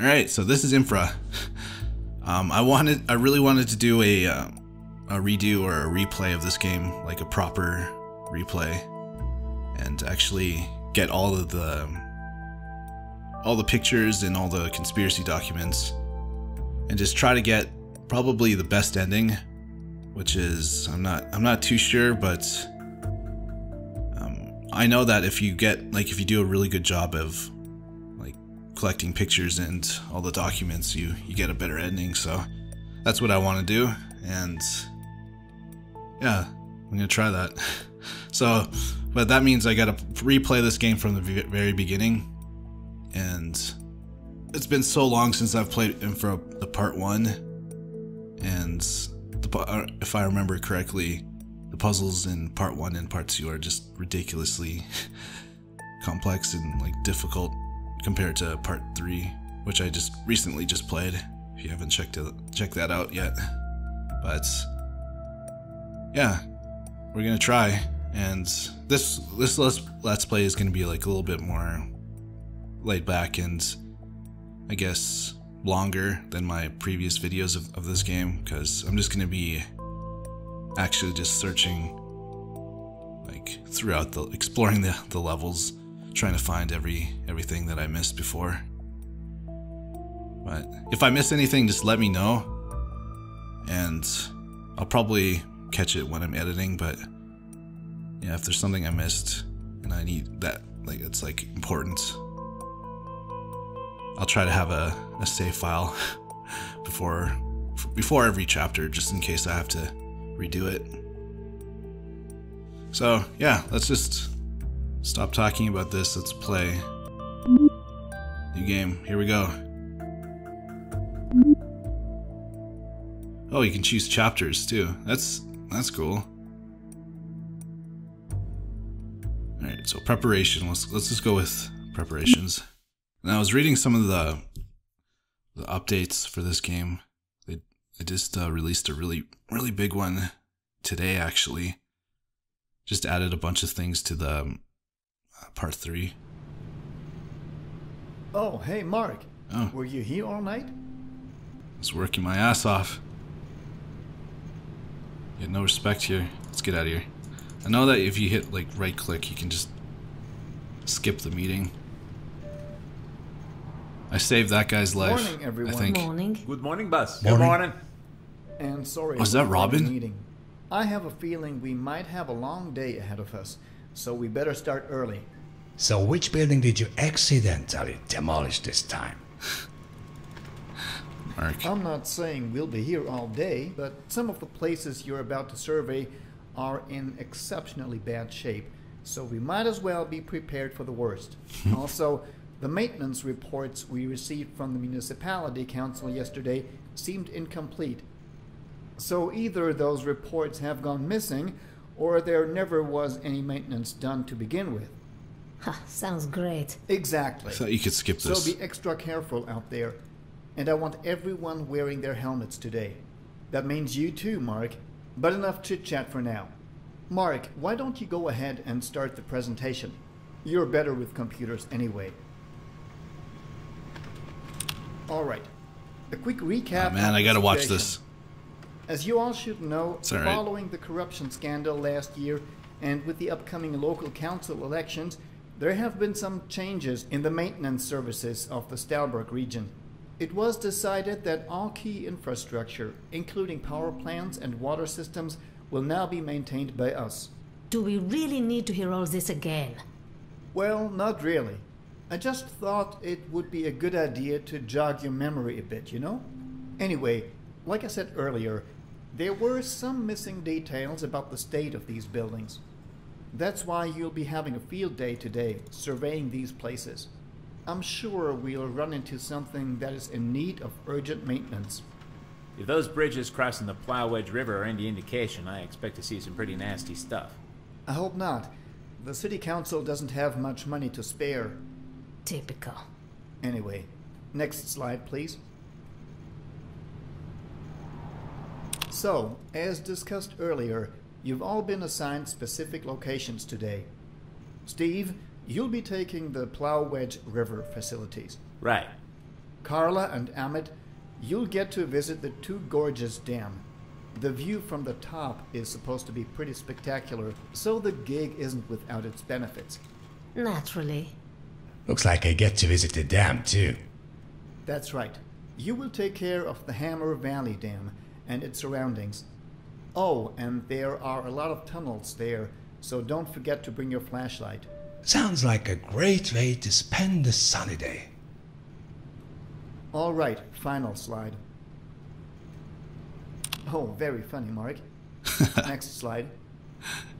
All right, so this is Infra. I really wanted to do a redo or a replay of this game, like a proper replay, and actually get all of all the pictures and all the conspiracy documents, and just try to get probably the best ending, which is I'm not too sure, but I know that if you do a really good job of collecting pictures and all the documents, you get a better ending. So that's what I want to do, and yeah, I'm gonna try that. So, but that means I gotta replay this game from the very beginning, and it's been so long since I've played Infra the part one, and if I remember correctly, the puzzles in part one and part two are just ridiculously complex and like difficult compared to part 3, which I just recently played, if you haven't checked that out yet. But yeah, we're gonna try, and this let's play is gonna be like a little bit more laid back and I guess longer than my previous videos of this game, because I'm just gonna be actually just searching like throughout exploring the levels, trying to find everything that I missed before. But if I miss anything, just let me know, and I'll probably catch it when I'm editing. But yeah, if there's something I missed and I need that, like it's like important, I'll try to have a save file before every chapter, just in case I have to redo it. So yeah, let's just stop talking about this. Let's play. New game. Here we go. Oh, you can choose chapters too. That's cool. All right, so preparation. Let's just go with preparations. And I was reading some of the updates for this game. They just released a really big one today, actually. Just added a bunch of things to the part 3. Oh, hey Mark. Oh. Were you here all night? I was working my ass off. You had no respect here. Let's get out of here. I know that if you hit like right click, you can just skip the meeting. I saved that guy's life. Morning, everyone. I think. Morning. Good morning, boss. Good morning. And sorry. Was that Robin? Meeting. I have a feeling we might have a long day ahead of us, so we better start early. So which building did you accidentally demolish this time? Mark. I'm not saying we'll be here all day, but some of the places you're about to survey are in exceptionally bad shape, so we might as well be prepared for the worst. Also, the maintenance reports we received from the municipality council yesterday seemed incomplete. So either those reports have gone missing, or there never was any maintenance done to begin with. Ha, sounds great. Exactly. So you could skip this. So be extra careful out there. And I want everyone wearing their helmets today. That means you too, Mark. But enough chit-chat for now. Mark, why don't you go ahead and start the presentation? You're better with computers anyway. All right. A quick recap. Oh, man, I gotta watch this. As you all should know, following the corruption scandal last year and with the upcoming local council elections, there have been some changes in the maintenance services of the Stahlberg region. It was decided that all key infrastructure, including power plants and water systems, will now be maintained by us. Do we really need to hear all this again? Well, not really. I just thought it would be a good idea to jog your memory a bit, you know? Anyway, like I said earlier, there were some missing details about the state of these buildings. That's why you'll be having a field day today, surveying these places. I'm sure we'll run into something that is in need of urgent maintenance. If those bridges crossing the Plow Wedge River are any indication, I expect to see some pretty nasty stuff. I hope not. The city council doesn't have much money to spare. Typical. Anyway, next slide, please. So, as discussed earlier, you've all been assigned specific locations today. Steve, you'll be taking the Plow Wedge River facilities. Right. Carla and Amit, you'll get to visit the Two Gorges Dam. The view from the top is supposed to be pretty spectacular, so the gig isn't without its benefits. Naturally. Looks like I get to visit the dam, too. That's right. You will take care of the Hammer Valley Dam and its surroundings. Oh, and there are a lot of tunnels there, so don't forget to bring your flashlight. Sounds like a great way to spend a sunny day. All right, final slide. Oh, very funny, Mark. Next slide.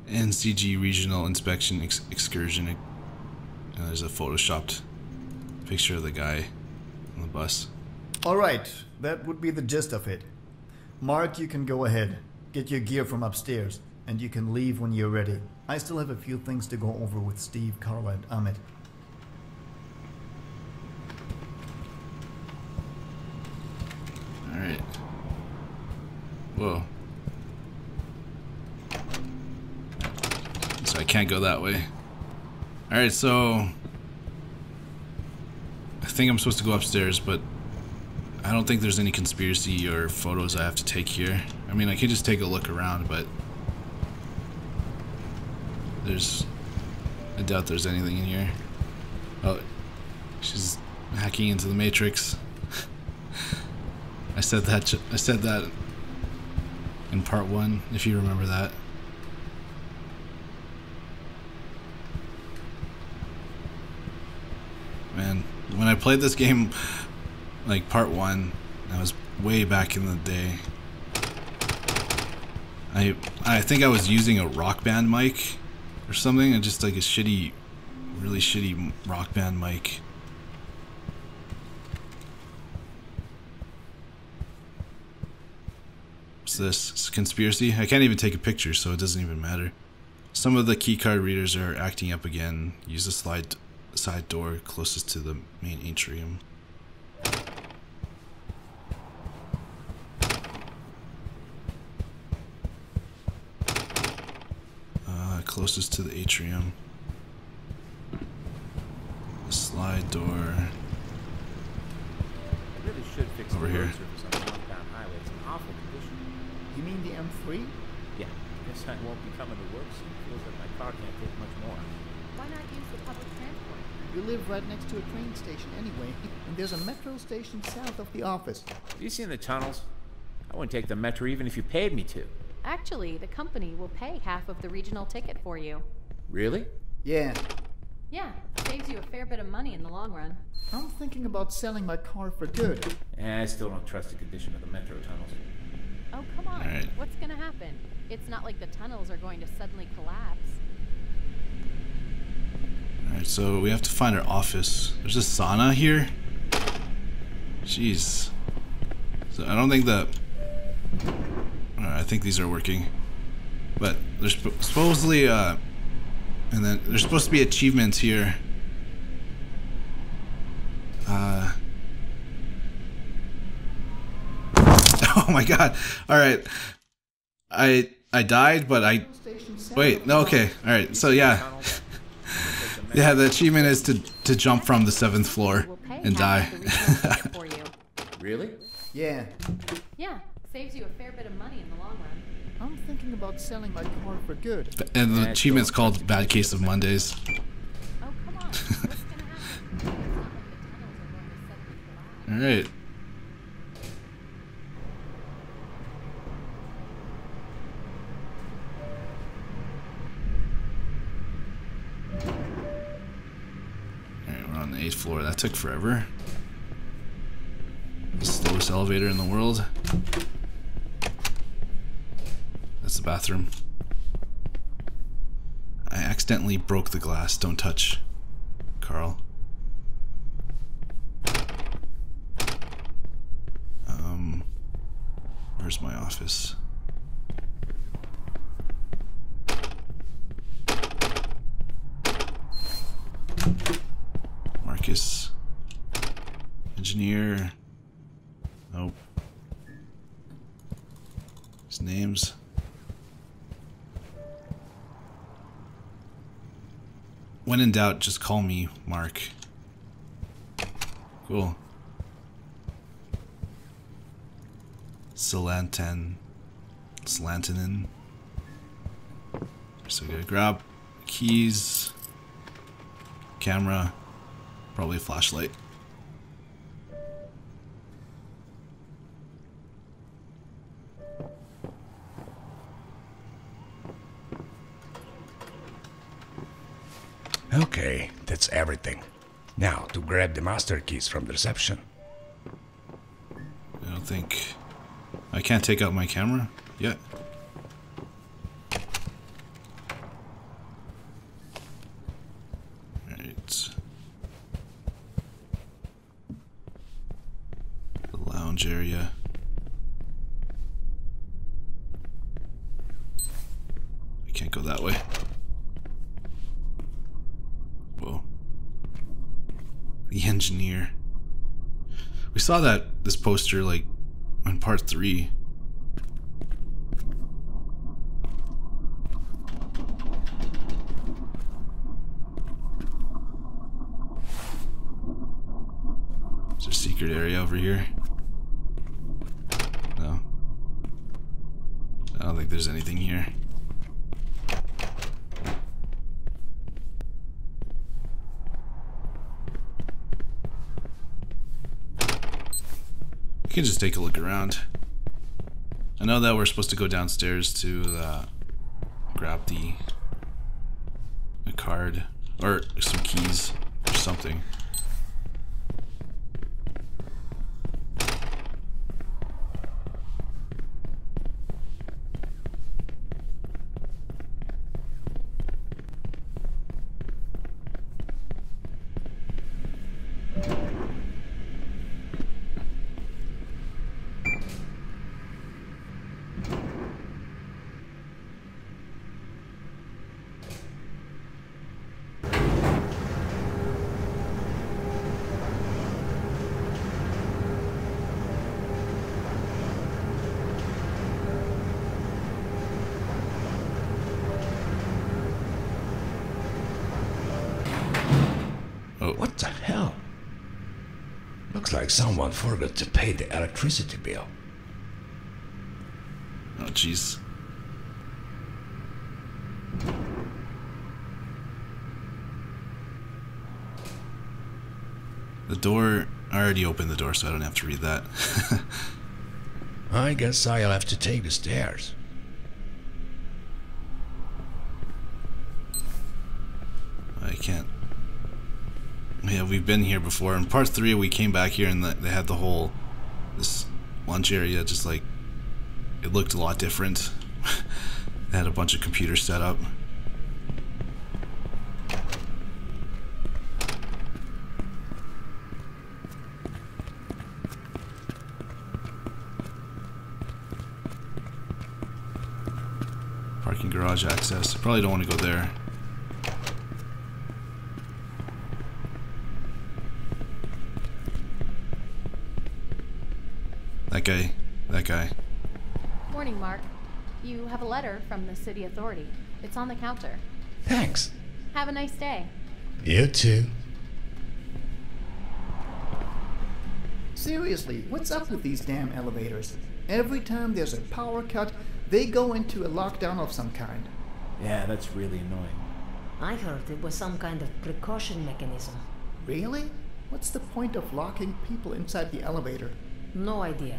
NCG Regional Inspection Excursion. There's a photoshopped picture of the guy on the bus. All right, that would be the gist of it. Mark, you can go ahead. Get your gear from upstairs, and you can leave when you're ready. I still have a few things to go over with Steve, Carla, and Amit. Alright. Whoa. So I can't go that way. Alright, so I think I'm supposed to go upstairs, but I don't think there's any conspiracy or photos I have to take here. I mean, I could just take a look around, but I doubt there's anything in here. Oh, she's hacking into the Matrix. I said that in part one, if you remember that. Man, when I played this game, like part one, that was way back in the day. I think I was using a Rock Band mic or something, and just like a shitty, really shitty Rock Band mic. What's this? It's a conspiracy? I can't even take a picture, so it doesn't even matter. Some of the keycard readers are acting up again. Use the side door closest to the main atrium. Closest to the atrium. The slide door. Over here. You mean the M3? Yeah. This sign won't be coming to work soon. Feels like my car can't take much more. Why not use the public transport? You live right next to a train station anyway, and there's a metro station south of the office. Have you seen the tunnels? I wouldn't take the metro even if you paid me to. Actually, the company will pay half of the regional ticket for you. Really? Yeah. Yeah, saves you a fair bit of money in the long run. I'm thinking about selling my car for good. I still don't trust the condition of the metro tunnels. Oh, come on. Right. What's gonna happen? It's not like the tunnels are going to suddenly collapse. Alright, so we have to find our office. There's a sauna here? Jeez. So I don't think that... I think these are working, but there's supposedly and then there's supposed to be achievements here. Oh my god! All right, I died, but I wait. No, okay. All right. So yeah, yeah. The achievement is to jump from the 7th floor and die. Really? Yeah. Yeah. Saves you a fair bit of money in the long run. I'm thinking about selling my car for good. And the achievement's called Bad Case of Mondays. Oh, come on. What's gonna happen? All right. We're on the 8th floor. That took forever. The slowest elevator in the world. That's the bathroom. I accidentally broke the glass. Don't touch, Carl. Where's my office? Marcus. Engineer. Nope. His name's... When in doubt, just call me Mark. Cool. Silantanen. So we gotta grab keys, camera, probably a flashlight. Okay, that's everything. Now to grab the master keys from the reception. I don't think I can't take out my camera yet. All right. The lounge area. I can't go that way. Whoa. The engineer. We saw that this poster like in part 3. Is there a secret area over here? No. I don't think there's anything here. We can just take a look around. I know that we're supposed to go downstairs to grab the card or some keys or something. What the hell? Looks like someone forgot to pay the electricity bill. Oh, jeez. The door... I already opened the door, so I don't have to read that. I guess I'll have to take the stairs. I can't... Yeah, we've been here before. In part 3, we came back here and they had the whole... this lunch area just like... it looked a lot different. They had a bunch of computers set up. Parking garage access. Probably don't want to go there. That guy. Morning, Mark. You have a letter from the city authority. It's on the counter. Thanks. Have a nice day. You too. Seriously, what's up with these damn elevators? Every time there's a power cut, they go into a lockdown of some kind. Yeah, that's really annoying. I heard it was some kind of precaution mechanism. Really? What's the point of locking people inside the elevator? No idea.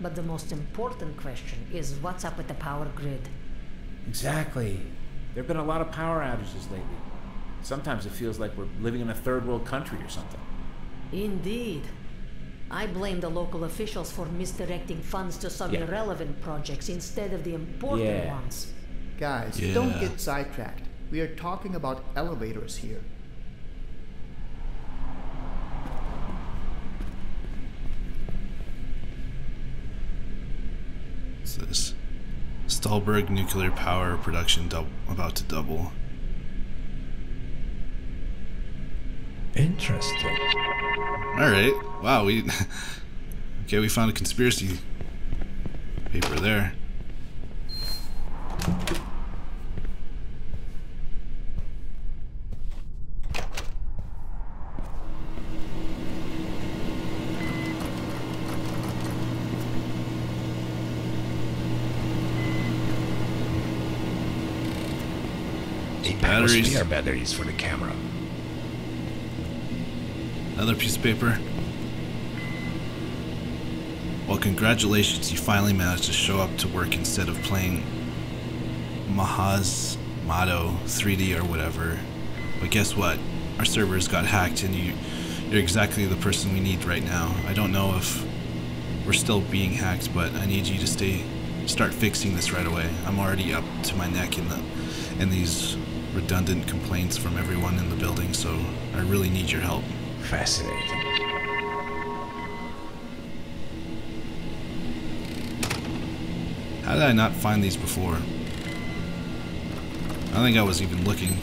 But the most important question is what's up with the power grid? Exactly. There have been a lot of power outages lately. Sometimes it feels like we're living in a third world country or something. Indeed. I blame the local officials for misdirecting funds to some irrelevant projects instead of the important ones. Guys, don't get sidetracked. We are talking about elevators here. This Stahlberg nuclear power production about to double. Interesting. All right. Wow. Okay. We found a conspiracy paper there. Batteries. Must be our batteries for the camera. Another piece of paper. Well, congratulations, you finally managed to show up to work instead of playing Maha's Motto 3D or whatever. But guess what? Our servers got hacked and you're exactly the person we need right now. I don't know if we're still being hacked, but I need you to start fixing this right away. I'm already up to my neck in these redundant complaints from everyone in the building, so I really need your help. Fascinating. How did I not find these before? I don't think I was even looking.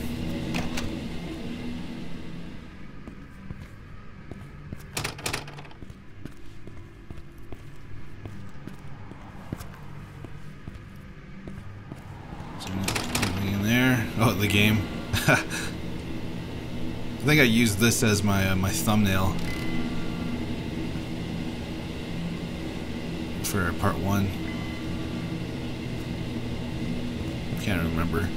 The game. I think I used this as my thumbnail for part one. Can't remember.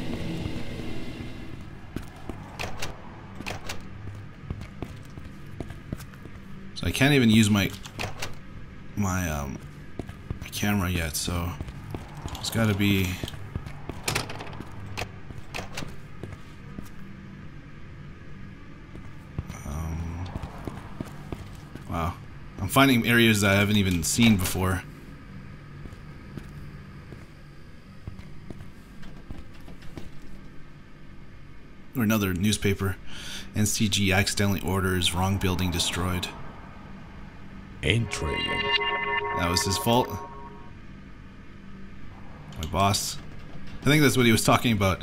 So I can't even use my camera yet. So it's got to be. Wow, I'm finding areas that I haven't even seen before. Or another newspaper. NCG accidentally orders wrong building destroyed. Intriguing. That was his fault. My boss. I think that's what he was talking about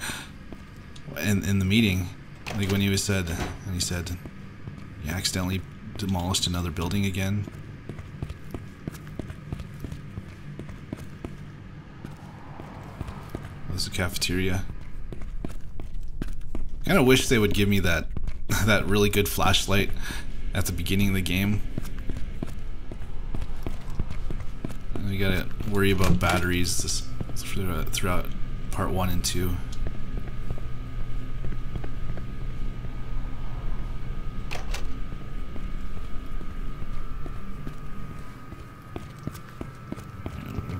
in the meeting. Like when he was said he accidentally demolished another building again. This is a cafeteria. I kind of wish they would give me that really good flashlight at the beginning of the game. And we gotta worry about batteries throughout part 1 and 2.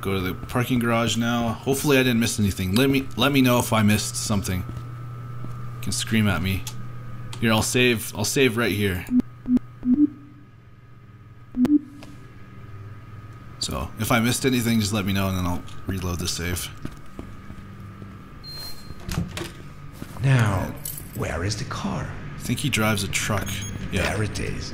Go to the parking garage now. Hopefully I didn't miss anything. Let me know if I missed something. You can scream at me. Here, I'll save right here. So if I missed anything, just let me know and then I'll reload the save. Now, where is the car? I think he drives a truck. Yeah. There it is.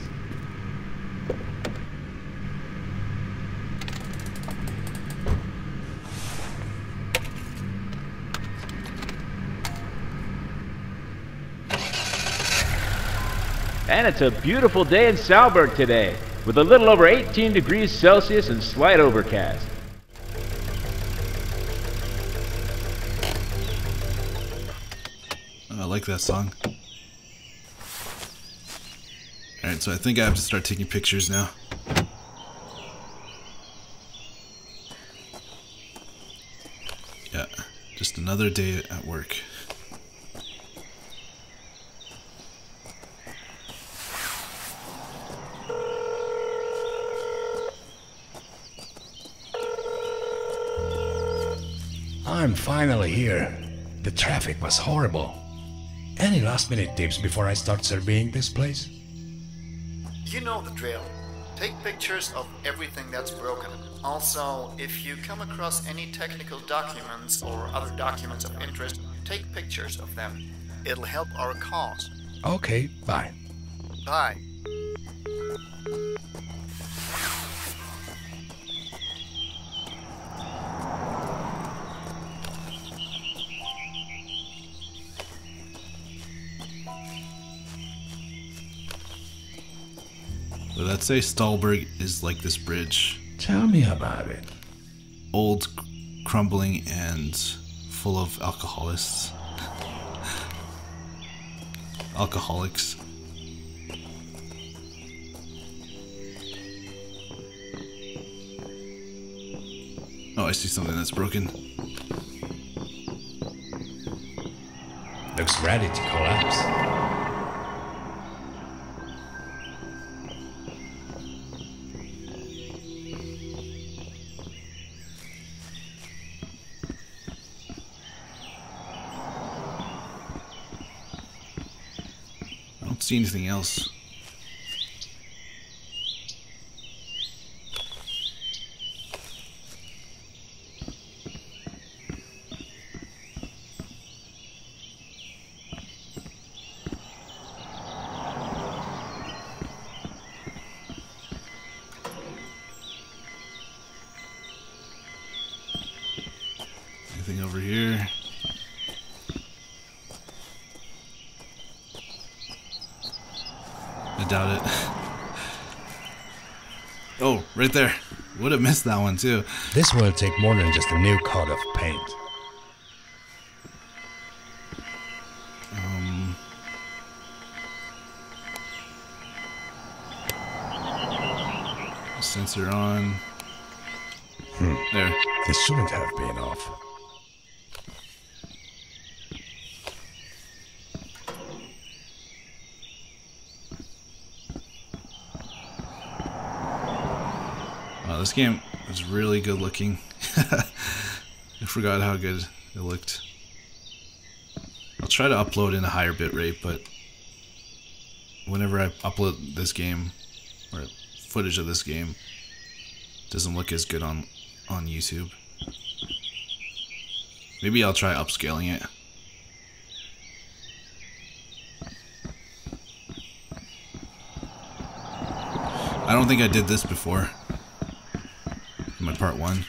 And it's a beautiful day in Stahlberg today, with a little over 18 degrees Celsius and slight overcast. I like that song. Alright, so I think I have to start taking pictures now. Yeah, just another day at work. I'm finally here. The traffic was horrible. Any last-minute tips before I start surveying this place? You know the drill. Take pictures of everything that's broken. Also, if you come across any technical documents or other documents of interest, take pictures of them. It'll help our cause. Okay, bye. Bye. So let's say Stahlberg is like this bridge. Tell me about it. Old, crumbling, and full of alcoholics. Alcoholics. Oh, I see something that's broken. Looks ready to collapse. See anything else? Anything over here? Doubt it. Oh, right there. Would have missed that one too. This will take more than just a new coat of paint. Sensor on. There. This shouldn't have been off. This game was really good looking. I forgot how good it looked. I'll try to upload in a higher bitrate, but whenever I upload this game or footage of this game, it doesn't look as good on YouTube. Maybe I'll try upscaling it. I don't think I did this before. My part one.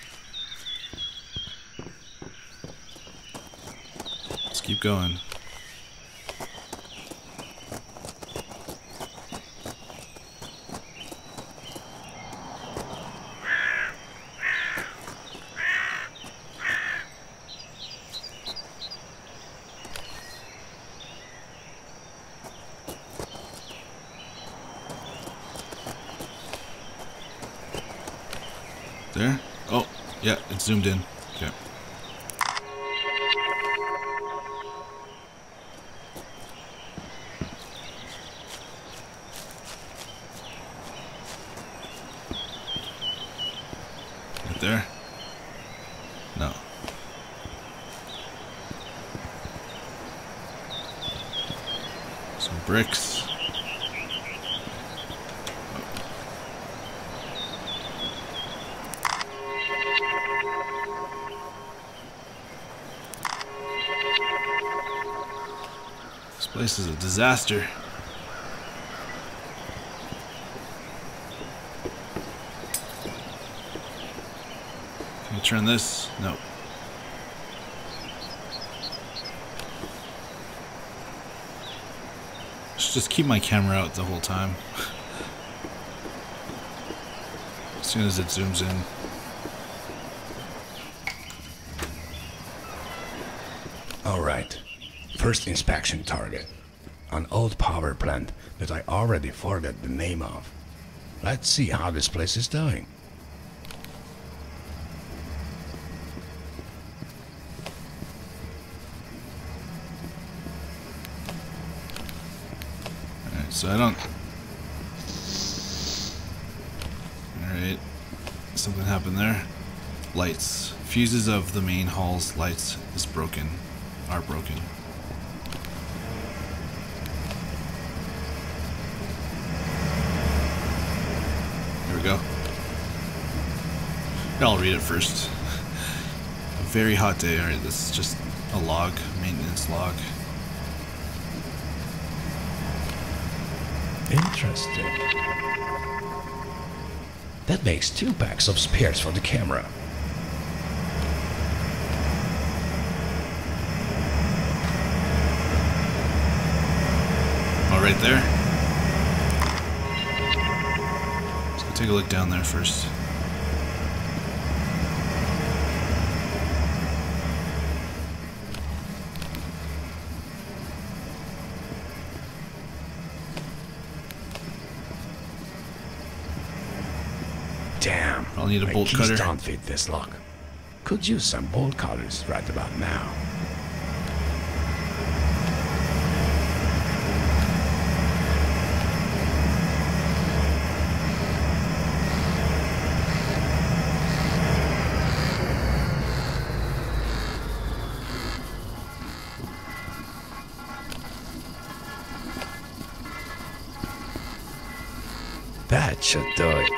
Let's keep going. There? Oh, yeah, it's zoomed in. Okay. Right there? No. Some bricks. This is a disaster. Can I turn this? No. I should just keep my camera out the whole time. As soon as it zooms in. All right. First inspection target, an old power plant that I already forgot the name of. Let's see how this place is doing. Alright, so I don't... Alright, something happened there. Lights. Fuses of the main hall's lights is broken. Are broken. Go. I'll read it first. A very hot day. Alright, this is just a log, maintenance log. Interesting. That makes 2 packs of spares for the camera. All right there. Take a look down there first. Damn! I'll need a bolt cutter. Don't fit this lock. Could use some bolt cutters right about now. That should do it.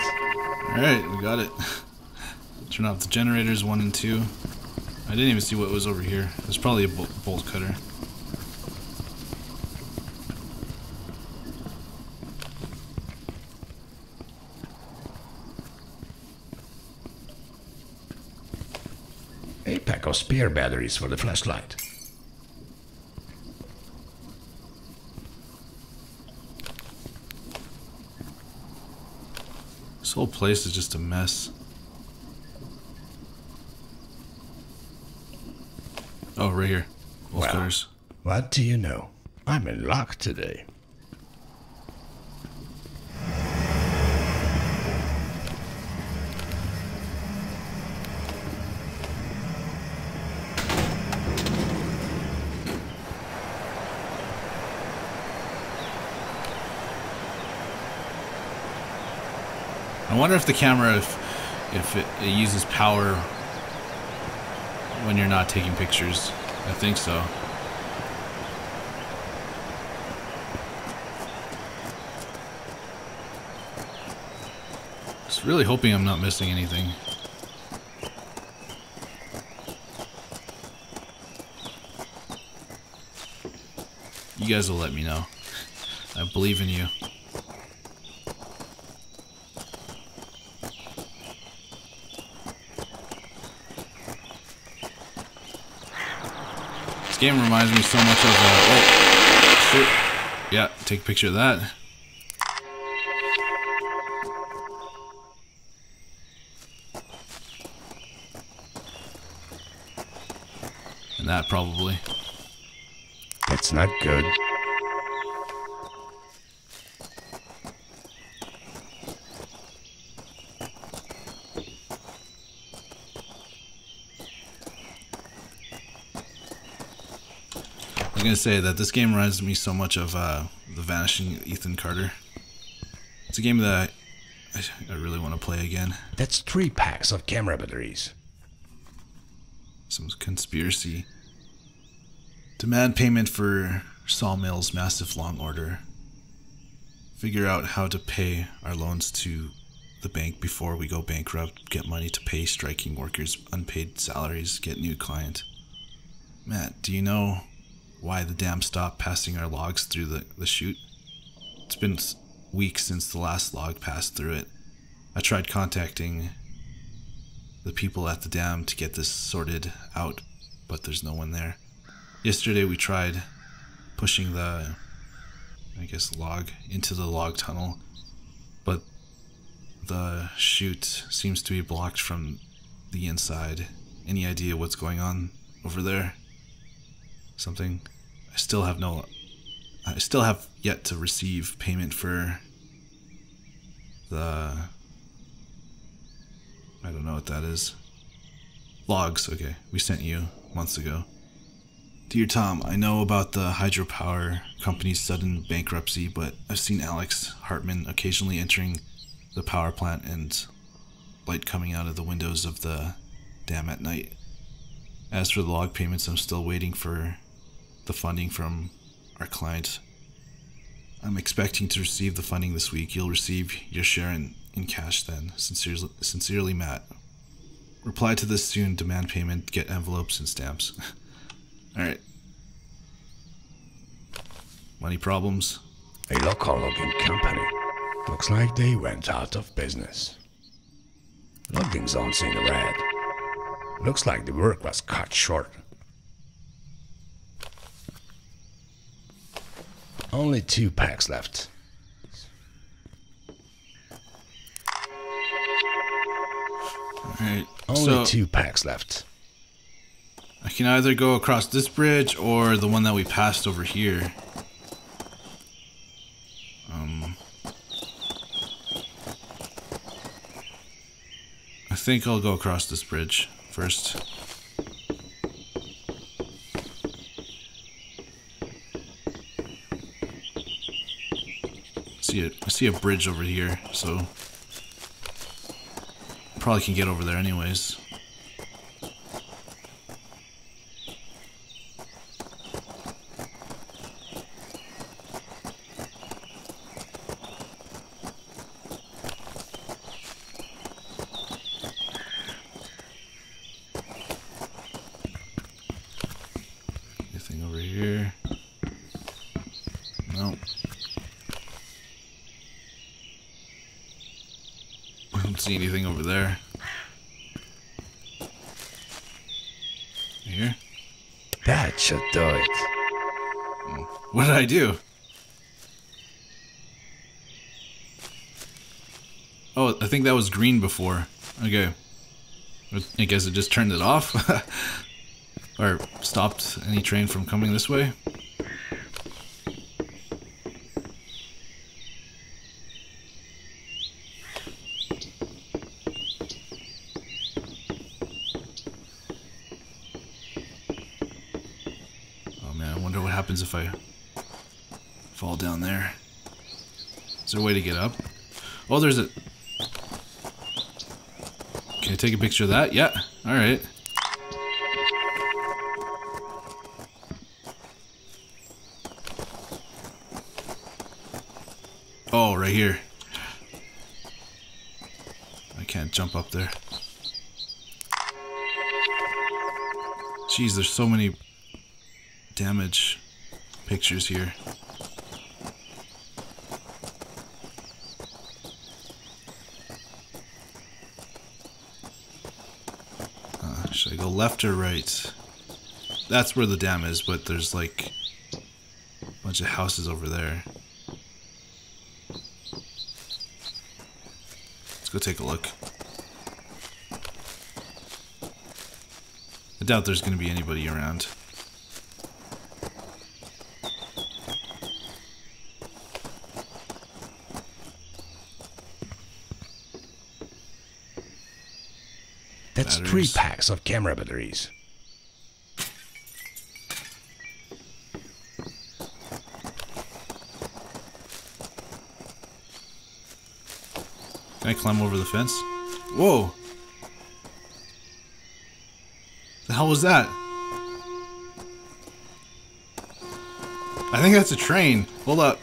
Alright, we got it. Turn off the generators 1 and 2. I didn't even see what was over here. There's probably a bolt cutter. A pack of spare batteries for the flashlight. This whole place is just a mess. Oh, right here. Bolt cutters. What do you know? I'm in luck today. I wonder if the camera, if it uses power when you're not taking pictures. I think so. Just really hoping I'm not missing anything. You guys will let me know. I believe in you. This game reminds me so much of oh shoot. Yeah, take a picture of that. And that probably. That's not good. I'm gonna say that this game reminds me so much of The Vanishing Ethan Carter. It's a game that I really want to play again. That's 3 packs of camera batteries. Some conspiracy. Demand payment for Sawmill's massive long order. Figure out how to pay our loans to the bank before we go bankrupt. Get money to pay striking workers unpaid salaries. Get new client. Matt, do you know why the dam stopped passing our logs through the chute? It's been weeks since the last log passed through it. I tried contacting the people at the dam to get this sorted out, but there's no one there. Yesterday we tried pushing the, I guess, log into the log tunnel, but the chute seems to be blocked from the inside. Any idea what's going on over there? Something. I still have yet to receive payment for the, I don't know what that is. Logs, okay, we sent you months ago. Dear Tom, I know about the hydropower company's sudden bankruptcy, but I've seen Alex Hartman occasionally entering the power plant and light coming out of the windows of the dam at night. As for the log payments, I'm still waiting for the funding from our client. I'm expecting to receive the funding this week. You'll receive your share in cash then. Sincerely, Matt. Reply to this soon. Demand payment. Get envelopes and stamps. Alright. Money problems. A local logging company. Looks like they went out of business. Logging zones in the red. Looks like the work was cut short. Only 2 packs left. Alright, only 2 packs left. I can either go across this bridge or the one that we passed over here. I think I'll go across this bridge first. I see a bridge over here, so probably can get over there anyways. see anything over there. Here? That should do it. What did I do? Oh, I think that was green before. Okay. I guess it just turned it off. Or stopped any train from coming this way. Oh man, I wonder what happens if I fall down there. Is there a way to get up? Oh, there's a... Can I take a picture of that? Yeah. Alright. Oh, right here. I can't jump up there. Jeez, there's so many damage pictures here. Should I go left or right? That's where the dam is, but there's like a bunch of houses over there. Let's go take a look. I doubt there's going to be anybody around. That's batteries. 3 packs of camera batteries. Can I climb over the fence? Whoa! The hell was that? I think that's a train. Hold up.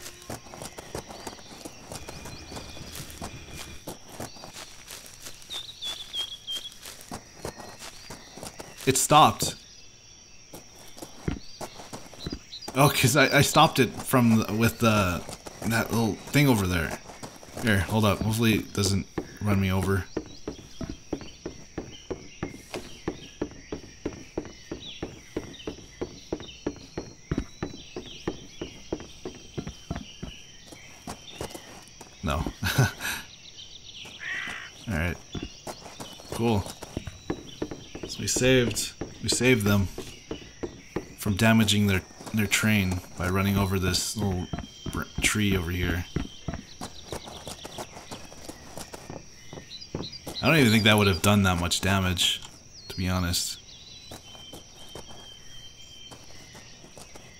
It stopped. Oh, because I stopped it from with that little thing over there. Here, hold up. Hopefully it doesn't run me over. No. Alright. Cool. We saved them from damaging their train by running over this little tree over here. I don't even think that would have done that much damage, to be honest.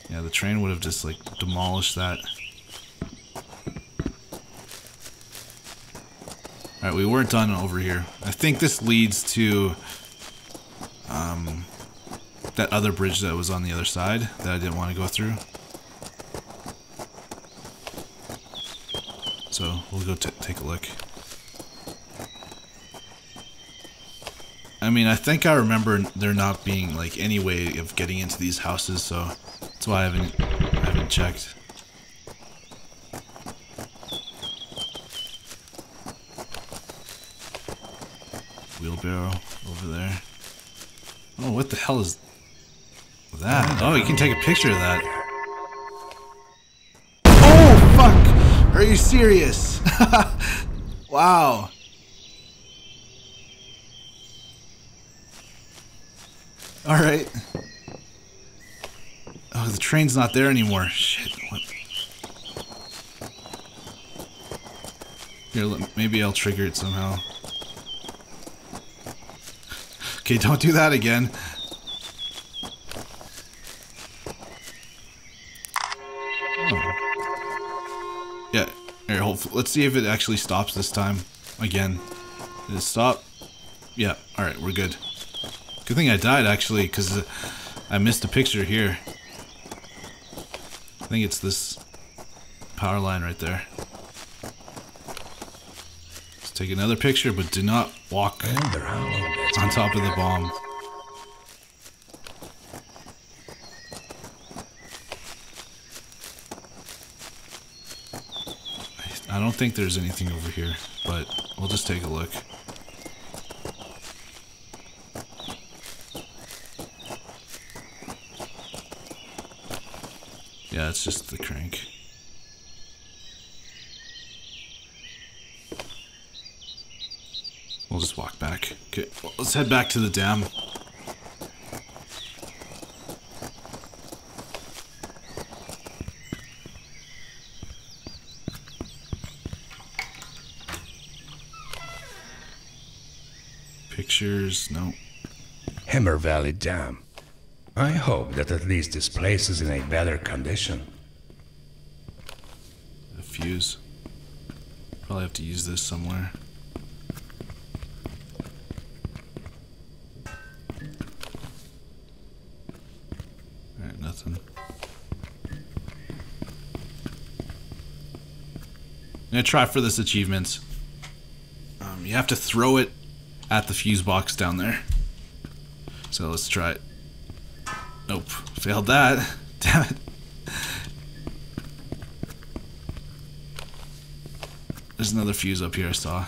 Yeah, the train would have just like demolished that. Alright, we weren't done over here. I think this leads to that other bridge that was on the other side that I didn't want to go through. So we'll go take a look. I mean, I think I remember there not being like any way of getting into these houses, so that's why I haven't checked. Wheelbarrow over there. Oh, what the hell is that? Oh, you can take a picture of that. Oh, fuck! Are you serious? Wow. Alright. Oh, the train's not there anymore. Shit. What? Here, maybe I'll trigger it somehow. Okay, don't do that again. Oh. Yeah, here, hopefully. Let's see if it actually stops this time. Again. Did it stop? Yeah, alright, we're good. Good thing I died, actually, because I missed a picture here. I think it's this power line right there. Let's take another picture, but do not walk on top of the bomb. I don't think there's anything over here, but we'll just take a look. Yeah, it's just the crank. We'll just walk back. Okay, well, let's head back to the dam. Pictures, no. Hammer Valley Dam. I hope that at least this place is in a better condition. A fuse. Probably have to use this somewhere. I'm gonna try for this achievement. You have to throw it at the fuse box down there. So let's try it. Nope, failed that. Damn it. There's another fuse up here I saw.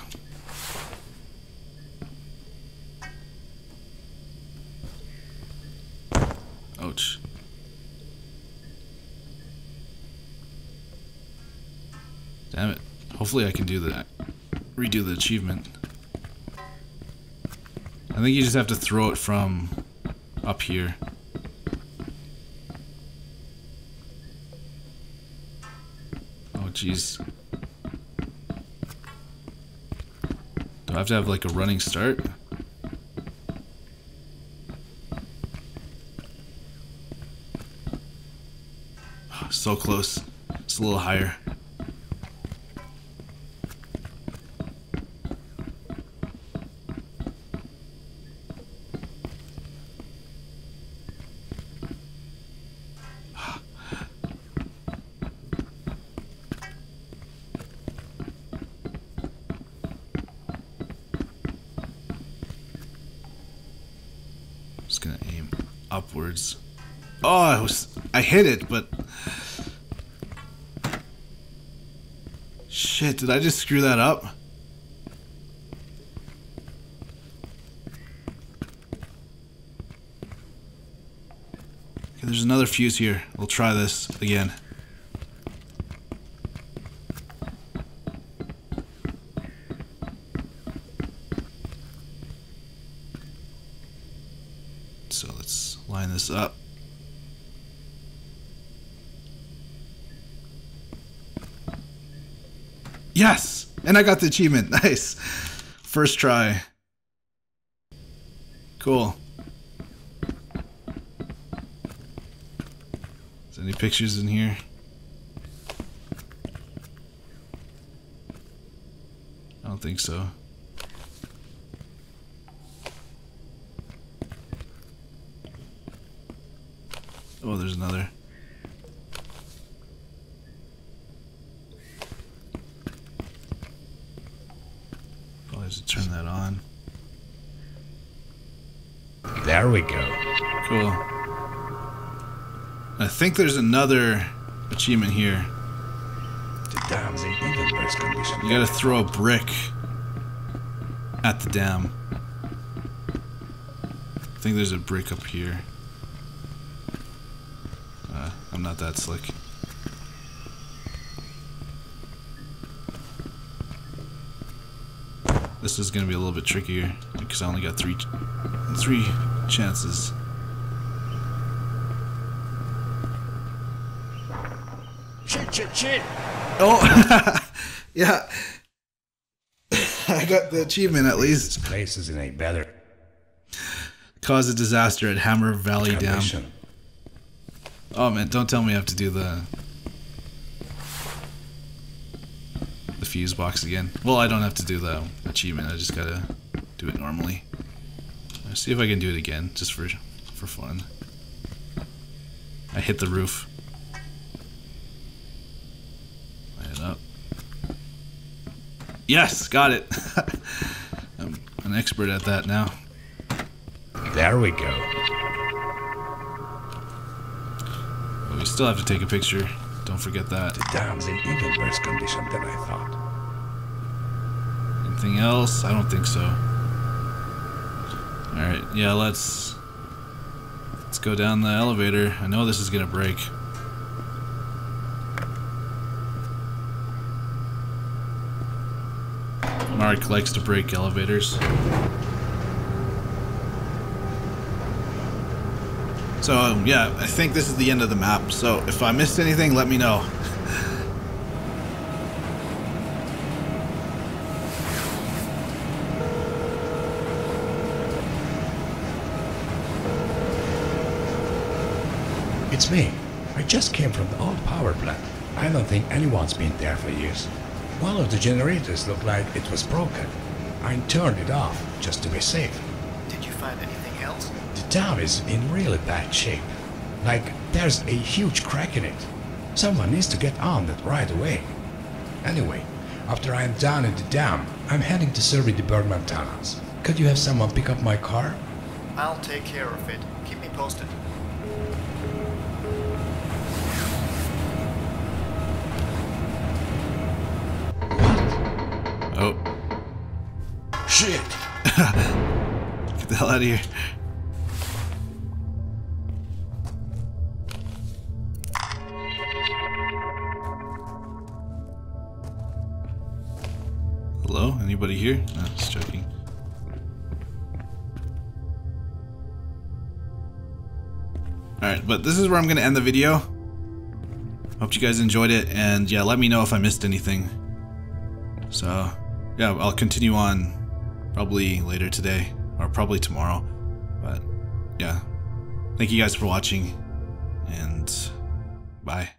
Ouch. Damn it. Hopefully I can do that. Redo the achievement. I think you just have to throw it from up here. Oh jeez. Do I have to have like a running start? Oh, so close. It's a little higher. Upwards. Oh, I hit it, but shit, did I just screw that up? Okay, there's another fuse here. We'll try this again. So let's line this up. Yes! And I got the achievement. Nice. First try. Cool. Is there any pictures in here? I don't think so. Oh, there's another. Probably have to turn that on. There we go. Cool. I think there's another achievement here. The dam's in even worse condition. You gotta throw a brick at the dam. I think there's a brick up here. I'm not that slick. This is gonna be a little bit trickier because I only got three chances. Shit, shit, shit! Oh, yeah. I got the achievement at least. This place is in a better. Cause a disaster at Hammer Valley Dam. Oh man, don't tell me I have to do the fuse box again. Well, I don't have to do the achievement, I just gotta do it normally. Let's see if I can do it again, just for fun. I hit the roof. Light it up. Yes! Got it! I'm an expert at that now. There we go. Still have to take a picture. Don't forget that. The dam's in even worse condition than I thought. anything else? I don't think so. Alright, yeah, let's go down the elevator. I know this is gonna break. Mark likes to break elevators. So, yeah, I think this is the end of the map, so if I missed anything, let me know. It's me. I just came from the old power plant. I don't think anyone's been there for years. One of the generators looked like it was broken. I turned it off, just to be safe. Did you find anything else? The dam is in really bad shape. Like, there's a huge crack in it. Someone needs to get on that right away. Anyway, after I am down in the dam, I'm heading to survey the Bergman tunnels. Could you have someone pick up my car? I'll take care of it. Keep me posted. What? Oh. Shit! Get the hell out of here. Hello? Anybody here? No, just joking. Alright, but this is where I'm going to end the video. Hope you guys enjoyed it, and yeah, let me know if I missed anything. So, yeah, I'll continue on probably later today, or probably tomorrow. But, yeah. Thank you guys for watching, and bye.